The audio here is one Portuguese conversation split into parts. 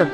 isso?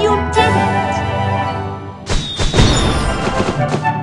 You did it!